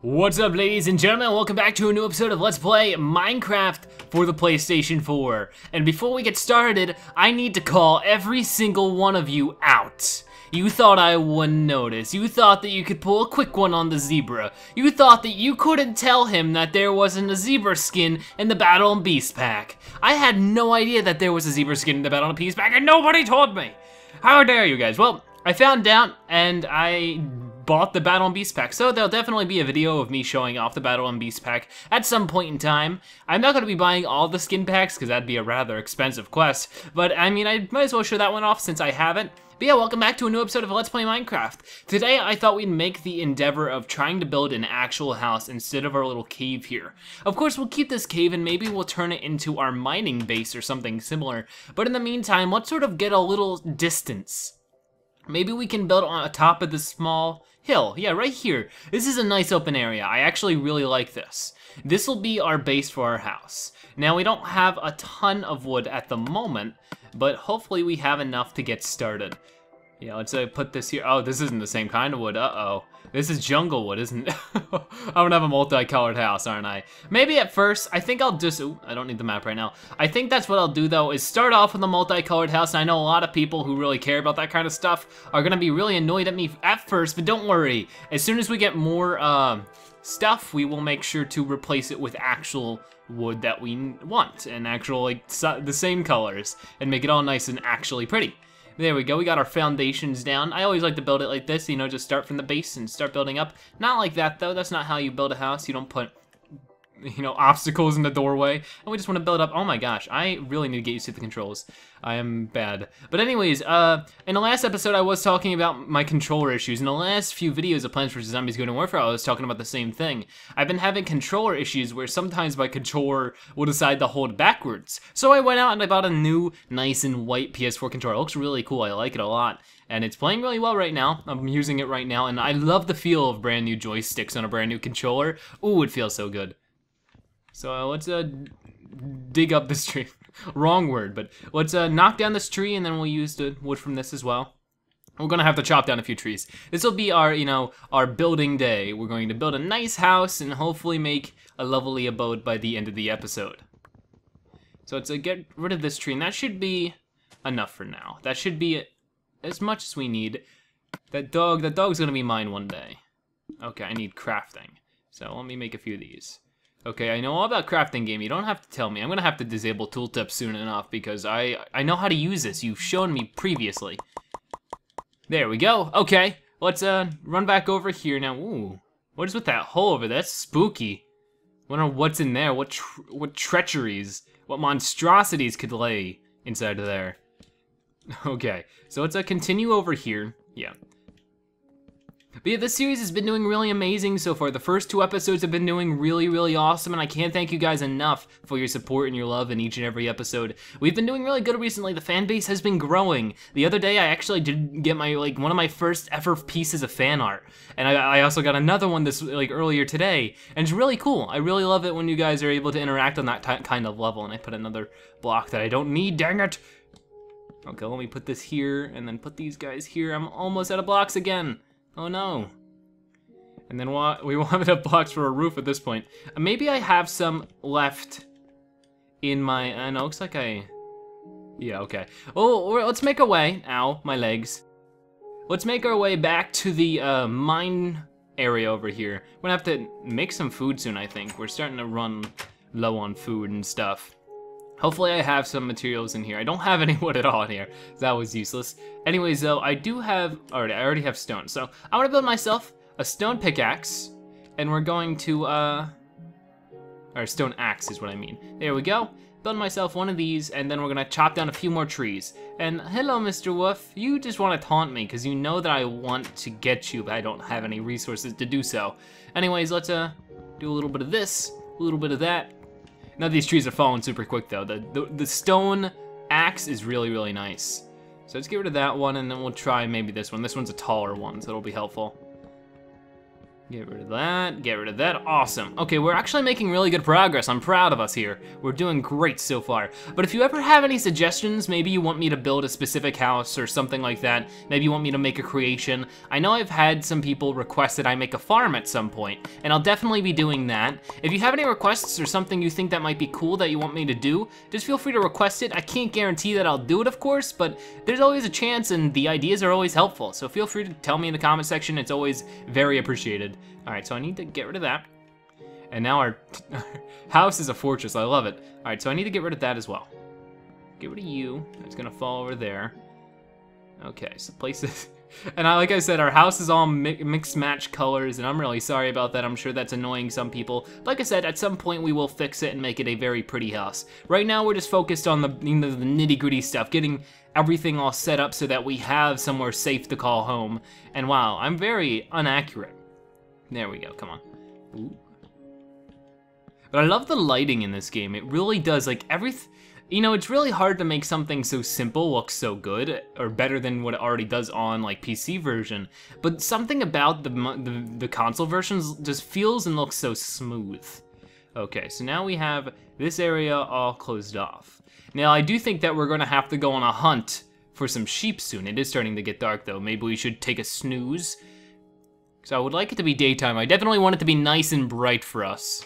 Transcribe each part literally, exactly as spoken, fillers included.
What's up, ladies and gentlemen? Welcome back to a new episode of Let's Play Minecraft for the PlayStation four. And before we get started, I need to call every single one of you out. You thought I wouldn't notice. You thought that you could pull a quick one on the zebra. You thought that you couldn't tell him that there wasn't a zebra skin in the Battle and Beast pack. I had no idea that there was a zebra skin in the Battle and Beast pack, and nobody told me. How dare you guys? Well, I found out, and I bought the Battle and Beast pack, so there'll definitely be a video of me showing off the Battle and Beast pack at some point in time. I'm not going to be buying all the skin packs, because that'd be a rather expensive quest, but I mean, I might as well show that one off since I haven't. But yeah, welcome back to a new episode of Let's Play Minecraft. Today, I thought we'd make the endeavor of trying to build an actual house instead of our little cave here. Of course, we'll keep this cave and maybe we'll turn it into our mining base or something similar, but in the meantime, let's sort of get a little distance. Maybe we can build on top of this small hill. Yeah, right here. This is a nice open area. I actually really like this. This will be our base for our house. Now, we don't have a ton of wood at the moment, but hopefully we have enough to get started. Yeah, let's uh, put this here. Oh, this isn't the same kind of wood. Uh-oh. This is jungle wood, isn't it? I'm gonna have a multicolored house, aren't I? Maybe at first, I think I'll just... Ooh, I don't need the map right now. I think that's what I'll do, though, is start off with a multicolored house. And I know a lot of people who really care about that kind of stuff are gonna be really annoyed at me at first, but don't worry. As soon as we get more um, stuff, we will make sure to replace it with actual wood that we want and actual, like, so the same colors and make it all nice and actually pretty. There we go, we got our foundations down. I always like to build it like this, you know, just start from the base and start building up. Not like that, though. That's not how you build a house. You don't put, you know, obstacles in the doorway. And we just want to build up. Oh my gosh, I really need to get used to the controls. I am bad. But anyways, uh, in the last episode, I was talking about my controller issues. In the last few videos of Plants versus. Zombies Garden Warfare, I was talking about the same thing. I've been having controller issues where sometimes my controller will decide to hold backwards. So I went out and I bought a new, nice and white P S four controller. It looks really cool. I like it a lot. And it's playing really well right now. I'm using it right now. And I love the feel of brand new joysticks on a brand new controller. Ooh, it feels so good. So uh, let's uh, dig up this tree. Wrong word, but let's uh, knock down this tree, and then we'll use the wood from this as well. We're gonna have to chop down a few trees. This will be our, you know, our building day. We're going to build a nice house and hopefully make a lovely abode by the end of the episode. So let's uh, get rid of this tree, and that should be enough for now. That should be as much as we need. That dog, that dog's gonna be mine one day. Okay, I need crafting. So let me make a few of these. Okay, I know all about crafting game. You don't have to tell me. I'm gonna have to disable tooltips soon enough because I I know how to use this. You've shown me previously. There we go. Okay, let's uh run back over here now. Ooh, what is with that hole over there? That's spooky. I wonder what's in there. What tr what treacheries? What monstrosities could lay inside of there? Okay, so let's uh, continue over here. Yeah. But yeah, this series has been doing really amazing so far. The first two episodes have been doing really, really awesome, and I can't thank you guys enough for your support and your love in each and every episode. We've been doing really good recently. The fan base has been growing. The other day, I actually did get my, like, one of my first ever pieces of fan art, and I, I also got another one this, like, earlier today, and it's really cool. I really love it when you guys are able to interact on that t kind of level, and I put another block that I don't need, dang it! Okay, let me put this here, and then put these guys here. I'm almost out of blocks again. Oh no. And then we won't have enough blocks for a roof at this point. Maybe I have some left in my, I know, it looks like I, yeah, okay. Oh, let's make our way, ow, my legs. Let's make our way back to the uh, mine area over here. We're gonna have to make some food soon, I think. We're starting to run low on food and stuff. Hopefully I have some materials in here. I don't have any wood at all in here. That was useless. Anyways, though, I do have, alright, I already have stone. So I want to build myself a stone pickaxe, and we're going to, uh, or stone axe is what I mean. There we go. Build myself one of these, and then we're gonna chop down a few more trees. And hello, Mister Wolf. You just want to taunt me because you know that I want to get you, but I don't have any resources to do so. Anyways, let's uh do a little bit of this, a little bit of that. Now these trees are falling super quick though. The, the the stone axe is really, really nice. So let's get rid of that one and then we'll try maybe this one. This one's a taller one, so it'll be helpful. Get rid of that, get rid of that, awesome. Okay, we're actually making really good progress. I'm proud of us here. We're doing great so far. But if you ever have any suggestions, maybe you want me to build a specific house or something like that, maybe you want me to make a creation. I know I've had some people request that I make a farm at some point, and I'll definitely be doing that. If you have any requests or something you think that might be cool that you want me to do, just feel free to request it. I can't guarantee that I'll do it, of course, but there's always a chance and the ideas are always helpful. So feel free to tell me in the comment section. It's always very appreciated. All right, so I need to get rid of that. And now our, our house is a fortress, I love it. All right, so I need to get rid of that as well. Get rid of you, it's gonna fall over there. Okay, so places, and I, like I said, our house is all mi mixed match colors, and I'm really sorry about that. I'm sure that's annoying some people. But like I said, at some point we will fix it and make it a very pretty house. Right now we're just focused on the, you know, the nitty gritty stuff, getting everything all set up so that we have somewhere safe to call home. And wow, I'm very inaccurate. There we go, come on. Ooh. But I love the lighting in this game. It really does, like, everything, you know, it's really hard to make something so simple look so good, or better than what it already does on, like, P C version. But something about the, the, the console versions just feels and looks so smooth. Okay, so now we have this area all closed off. Now, I do think that we're gonna have to go on a hunt for some sheep soon. It is starting to get dark, though. Maybe we should take a snooze. So I would like it to be daytime. I definitely want it to be nice and bright for us.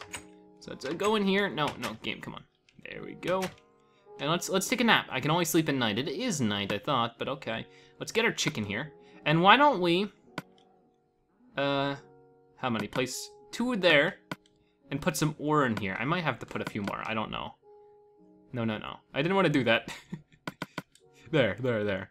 So let's go in here. No, no, game, come on. There we go. And let's let's take a nap. I can always sleep at night. It is night, I thought, but okay. Let's get our chicken here. And why don't we, uh, how many? Place two there and put some ore in here. I might have to put a few more, I don't know. No, no, no, I didn't want to do that. There, there, there.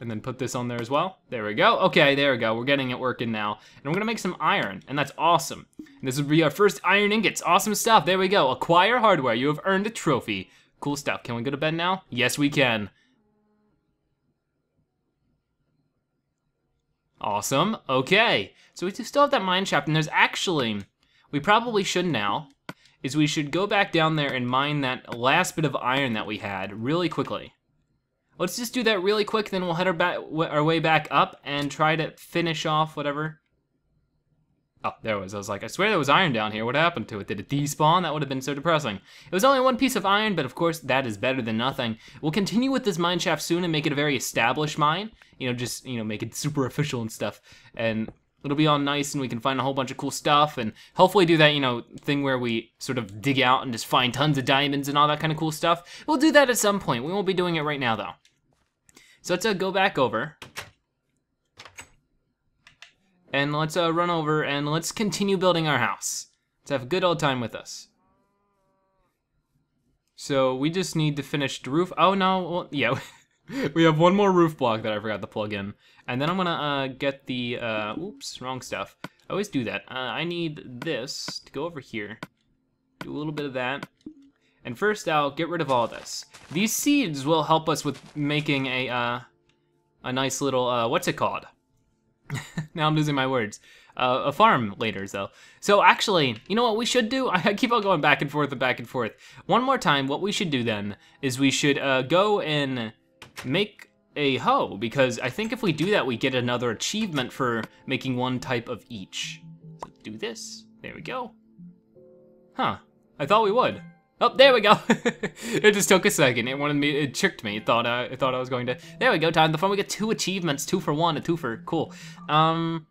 And then put this on there as well. There we go. Okay, there we go. We're getting it working now. And we're gonna make some iron, and that's awesome. And this will be our first iron ingots. Awesome stuff. There we go. Acquire hardware. You have earned a trophy. Cool stuff. Can we go to bed now? Yes, we can. Awesome. Okay. So we still have that mine shaft, and there's actually, we probably should now, is we should go back down there and mine that last bit of iron that we had really quickly. Let's just do that really quick, then we'll head our, back, our way back up and try to finish off whatever. Oh, there it was. I was like, I swear there was iron down here. What happened to it? Did it despawn? That would have been so depressing. It was only one piece of iron, but of course, that is better than nothing. We'll continue with this mine shaft soon and make it a very established mine. You know, just, you know, make it super official and stuff. And it'll be all nice, and we can find a whole bunch of cool stuff, and hopefully do that, you know, thing where we sort of dig out and just find tons of diamonds and all that kind of cool stuff. We'll do that at some point. We won't be doing it right now, though. So let's uh, go back over, and let's uh, run over, and let's continue building our house. Let's have a good old time with us. So we just need to finish the roof. Oh no, well, yeah, we have one more roof block that I forgot to plug in. And then I'm gonna uh, get the, uh, oops, wrong stuff. I always do that. Uh, I need this to go over here, do a little bit of that. And first I'll get rid of all this. These seeds will help us with making a uh, a nice little, uh, what's it called? Now I'm losing my words. Uh, a farm later, though. So actually, you know what we should do? I keep on going back and forth and back and forth. One more time, what we should do then is we should uh, go and make a hoe, because I think if we do that, we get another achievement for making one type of each. So do this, there we go. Huh, I thought we would. Oh, there we go. It just took a second. It wanted me. It tricked me. It thought I. It thought I was going to. There we go. Time the fun. We get two achievements. Two for one. A two for cool. Um.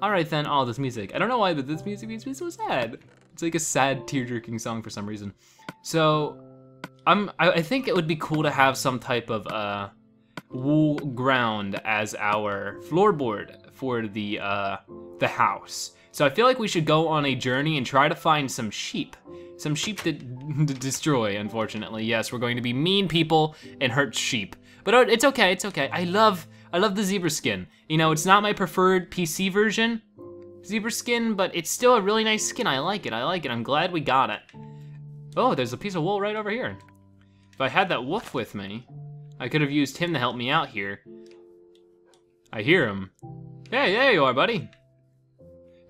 All right then. All this music. I don't know why, but this music makes me so sad. It's like a sad, tear-jerking song for some reason. So, I'm. I, I think it would be cool to have some type of uh, wool ground as our floorboard for the uh, the house. So I feel like we should go on a journey and try to find some sheep. Some sheep to, to destroy, unfortunately. Yes, we're going to be mean people and hurt sheep. But it's okay, it's okay. I love I love the zebra skin. You know, it's not my preferred P C version, zebra skin, but it's still a really nice skin. I like it, I like it. I'm glad we got it. Oh, there's a piece of wool right over here. If I had that wolf with me, I could have used him to help me out here. I hear him. Hey, there you are, buddy.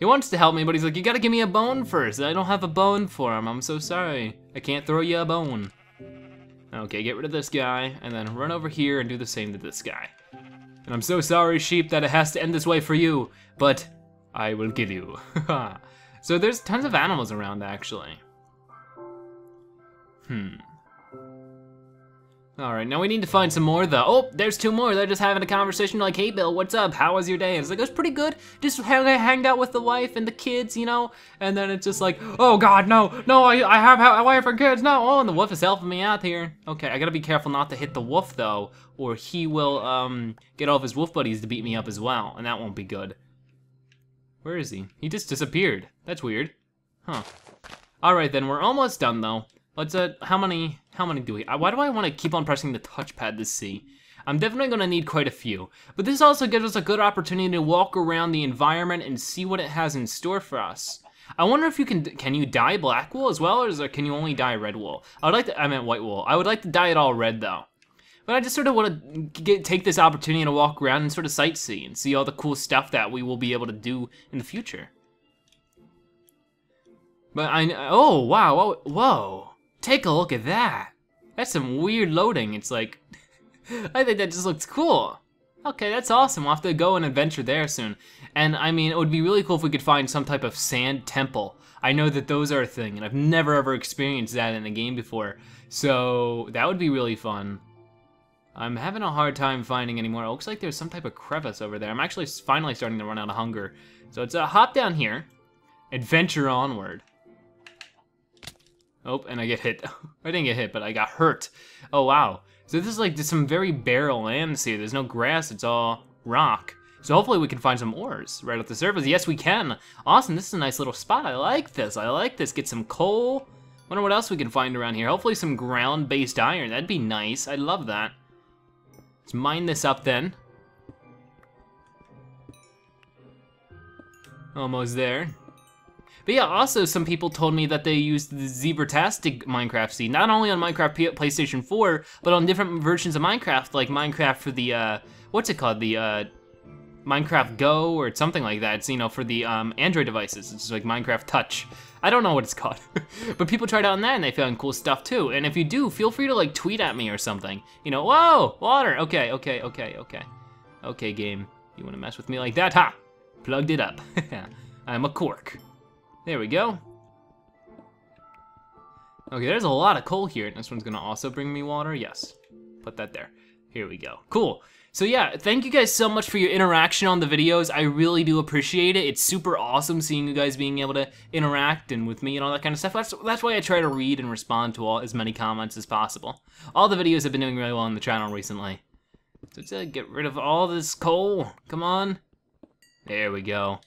He wants to help me, but he's like, you gotta give me a bone first. I don't have a bone for him, I'm so sorry. I can't throw you a bone. Okay, get rid of this guy, and then run over here and do the same to this guy. And I'm so sorry, sheep, that it has to end this way for you, but I will kill you. So there's tons of animals around, actually. Hmm. Alright, now we need to find some more, though. Oh, there's two more. They're just having a conversation like, hey, Bill, what's up? How was your day? And it's like, it was pretty good. Just hanged out with the wife and the kids, you know? And then it's just like, oh, God, no. No, I, I have a wife and kids. No. Oh, and the wolf is helping me out here. Okay, I gotta be careful not to hit the wolf, though, or he will um get all of his wolf buddies to beat me up as well, and that won't be good. Where is he? He just disappeared. That's weird. Huh. Alright, then. We're almost done, though. Let's, uh, how many, how many do we, why do I want to keep on pressing the touchpad to see? I'm definitely going to need quite a few. But this also gives us a good opportunity to walk around the environment and see what it has in store for us. I wonder if you can, can you dye black wool as well, or is there, can you only dye red wool? I would like to, I meant white wool. I would like to dye it all red, though. But I just sort of want to get, take this opportunity to walk around and sort of sightsee and see all the cool stuff that we will be able to do in the future. But I, oh, wow, oh, whoa. Take a look at that. That's some weird loading. It's like, I think that just looks cool. Okay, that's awesome. We'll have to go on an adventure there soon. And I mean, it would be really cool if we could find some type of sand temple. I know that those are a thing, and I've never ever experienced that in a game before. So that would be really fun. I'm having a hard time finding any more. It looks like there's some type of crevice over there. I'm actually finally starting to run out of hunger. So it's a hop down here, adventure onward. Oh, and I get hit. I didn't get hit, but I got hurt. Oh, wow. So this is like just some very bare lands here. There's no grass, it's all rock. So hopefully we can find some ores right off the surface. Yes, we can. Awesome, this is a nice little spot. I like this, I like this. Get some coal. Wonder what else we can find around here. Hopefully some ground-based iron. That'd be nice, I love that. Let's mine this up then. Almost there. But yeah, also some people told me that they used the Zebratastic Minecraft seed, not only on Minecraft P PlayStation four, but on different versions of Minecraft, like Minecraft for the, uh, what's it called, the uh, Minecraft Go or something like that. It's, you know, for the um, Android devices. It's just like Minecraft Touch. I don't know what it's called, but people tried out on that and they found cool stuff too. And if you do, feel free to like tweet at me or something. You know, whoa, water, okay, okay, okay, okay. Okay, game, you wanna mess with me like that? Ha, plugged it up. I'm a cork. There we go. Okay, there's a lot of coal here. This one's gonna also bring me water. Yes, put that there. Here we go. Cool. So yeah, thank you guys so much for your interaction on the videos. I really do appreciate it. It's super awesome seeing you guys being able to interact and with me and all that kind of stuff. That's, that's why I try to read and respond to all as many comments as possible. All the videos have been doing really well on the channel recently. So let's uh, get rid of all this coal. Come on. There we go.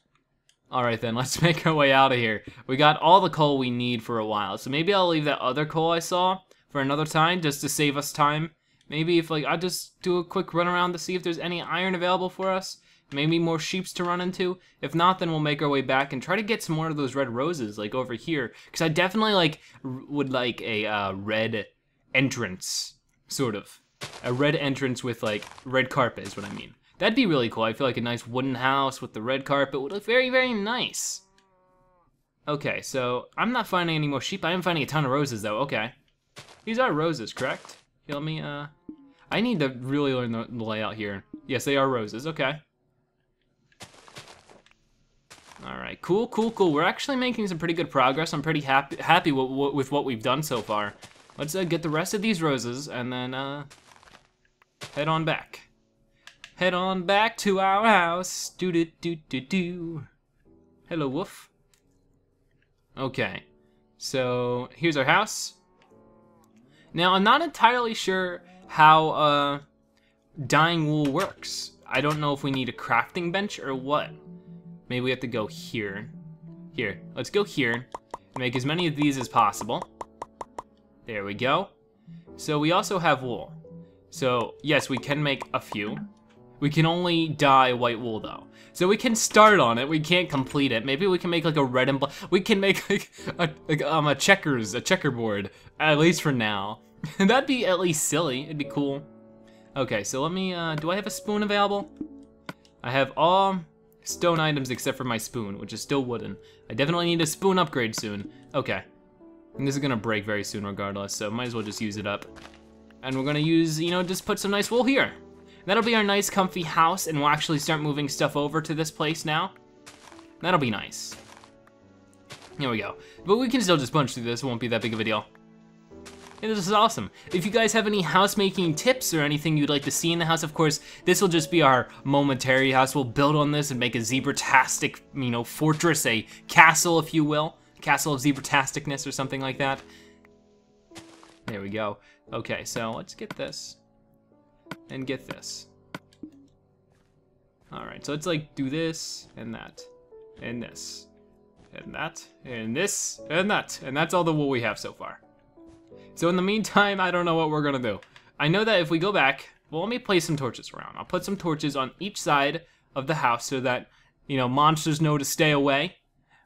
Alright then, let's make our way out of here. We got all the coal we need for a while, so maybe I'll leave that other coal I saw for another time, just to save us time. Maybe if like, I'll just do a quick run around to see if there's any iron available for us, maybe more sheeps to run into. If not, then we'll make our way back and try to get some more of those red roses, like over here, because I definitely like would like a uh, red entrance, sort of. A red entrance with like, red carpet is what I mean. That'd be really cool. I feel like a nice wooden house with the red carpet would look very, very nice. Okay, so I'm not finding any more sheep. I am finding a ton of roses, though. Okay. These are roses, correct? You let me, uh... I need to really learn the layout here. Yes, they are roses. Okay. Alright, cool, cool, cool. We're actually making some pretty good progress. I'm pretty happy, happy with what we've done so far. Let's uh, get the rest of these roses and then, uh... head on back. Head on back to our house. Do do do do do. Hello, wolf. Okay, so here's our house. Now I'm not entirely sure how uh, dyeing wool works. I don't know if we need a crafting bench or what. Maybe we have to go here. Here, let's go here and make as many of these as possible. There we go. So we also have wool. So yes, we can make a few. We can only dye white wool, though. So we can start on it, we can't complete it. Maybe we can make like a red and black, we can make like a, like, um, a checkers, a checkerboard, at least for now. That'd be at least silly, it'd be cool. Okay, so let me, uh, do I have a spoon available? I have all stone items except for my spoon, which is still wooden. I definitely need a spoon upgrade soon. Okay, and this is gonna break very soon regardless, so might as well just use it up. And we're gonna use, you know, just put some nice wool here. That'll be our nice comfy house, and we'll actually start moving stuff over to this place now. That'll be nice. There we go. But we can still just punch through this, it won't be that big of a deal. And this is awesome. If you guys have any housemaking tips or anything you'd like to see in the house, of course, this will just be our momentary house. We'll build on this and make a Zebratastic, you know, fortress, a castle, if you will. Castle of Zebratasticness or something like that. There we go. Okay, so let's get this. And get this. Alright, so let's like do this, and that, and this, and that, and this, and that. And that's all the wool we have so far. So in the meantime, I don't know what we're gonna do. I know that if we go back, well, let me place some torches around. I'll put some torches on each side of the house so that, you know, monsters know to stay away.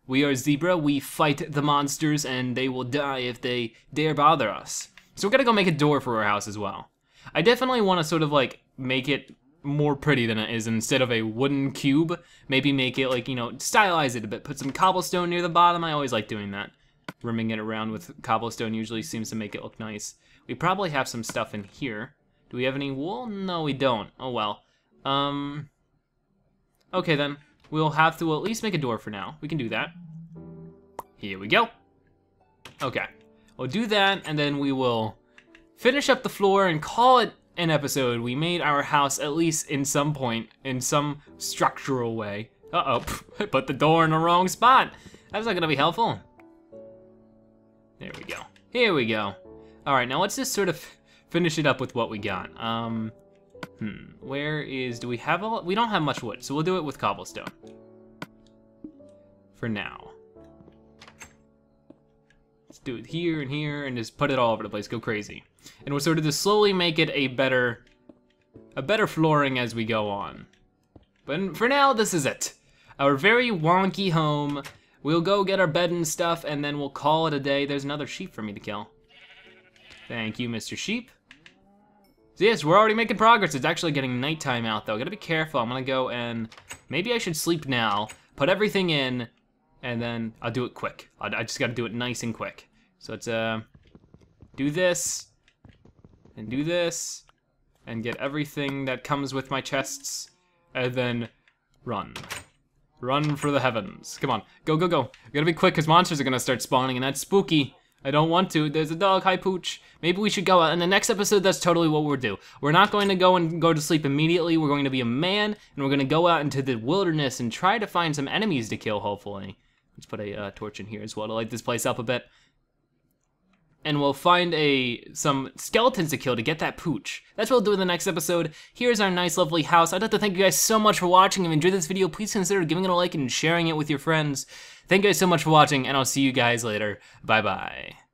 We are Zebra, we fight the monsters, and they will die if they dare bother us. So we're gonna go make a door for our house as well. I definitely wanna sort of like make it more pretty than it is. Instead of a wooden cube, maybe make it like, you know, stylize it a bit. Put some cobblestone near the bottom, I always like doing that. Rimming it around with cobblestone usually seems to make it look nice. We probably have some stuff in here. Do we have any wool? No, we don't. Oh well. Um. Okay then. We'll have to at least make a door for now. We can do that. Here we go. Okay. We'll do that, and then we will finish up the floor and call it an episode. We made our house, at least in some point, in some structural way. Uh-oh. I put the door in the wrong spot. That's not gonna be helpful. There we go. Here we go. Alright, now let's just sort of finish it up with what we got. Um, hmm, where is, do we have a lot? We don't have much wood, so we'll do it with cobblestone. For now. Let's do it here and here and just put it all over the place, go crazy. And we'll sort of just slowly make it a better, a better flooring as we go on. But for now, this is it. Our very wonky home. We'll go get our bed and stuff, and then we'll call it a day. There's another sheep for me to kill. Thank you, Mister Sheep. So yes, we're already making progress. It's actually getting nighttime out, though. Gotta be careful. I'm gonna go and... Maybe I should sleep now, put everything in, and then I'll do it quick. I just gotta do it nice and quick. So it's, uh... do this, and do this, and get everything that comes with my chests, and then run. Run for the heavens. Come on. Go, go, go. We gotta be quick because monsters are gonna start spawning and that's spooky. I don't want to. There's a dog. Hi, Pooch. Maybe we should go out. In the next episode, that's totally what we'll do. We're not going to go and go to sleep immediately. We're going to be a man and we're gonna go out into the wilderness and try to find some enemies to kill, hopefully. Let's put a uh, torch in here as well to light this place up a bit. And we'll find a some skeletons to kill to get that pooch. That's what we'll do in the next episode. Here's our nice, lovely house. I'd like to thank you guys so much for watching. If you enjoyed this video, please consider giving it a like and sharing it with your friends. Thank you guys so much for watching, and I'll see you guys later. Bye-bye.